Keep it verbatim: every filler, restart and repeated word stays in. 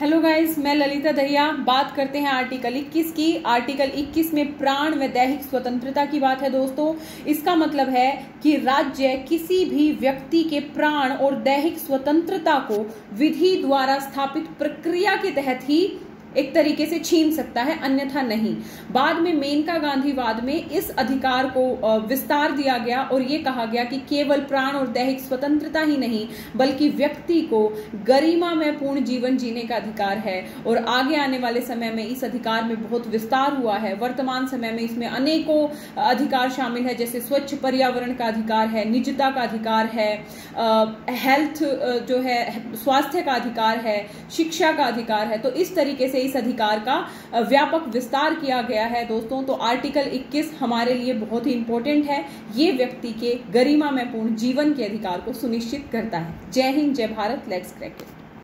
Hello guys, मैं ललिता दहिया। बात करते हैं आर्टिकल इक्कीस की। आर्टिकल इक्कीस में प्राण व दैहिक स्वतंत्रता की बात है दोस्तों। इसका मतलब है कि राज्य किसी भी व्यक्ति के प्राण और दैहिक स्वतंत्रता को विधि द्वारा स्थापित प्रक्रिया के तहत ही एक तरीके से छीन सकता है, अन्यथा नहीं। बाद में मेनका गांधीवाद में इस अधिकार को विस्तार दिया गया और ये कहा गया कि केवल प्राण और दैहिक स्वतंत्रता ही नहीं बल्कि व्यक्ति को गरिमा में पूर्ण जीवन जीने का अधिकार है। और आगे आने वाले समय में इस अधिकार में बहुत विस्तार हुआ है। वर्तमान समय में इसमें अनेकों अधिकार शामिल है, जैसे स्वच्छ पर्यावरण का अधिकार है, निजता का अधिकार है, हेल्थ जो है स्वास्थ्य का अधिकार है, शिक्षा का अधिकार है। तो इस तरीके से इस अधिकार का व्यापक विस्तार किया गया है दोस्तों। तो आर्टिकल इक्कीस हमारे लिए बहुत ही इंपॉर्टेंट है। ये व्यक्ति के गरिमामय पूर्ण जीवन के अधिकार को सुनिश्चित करता है। जय हिंद, जय भारत। Let's crack it.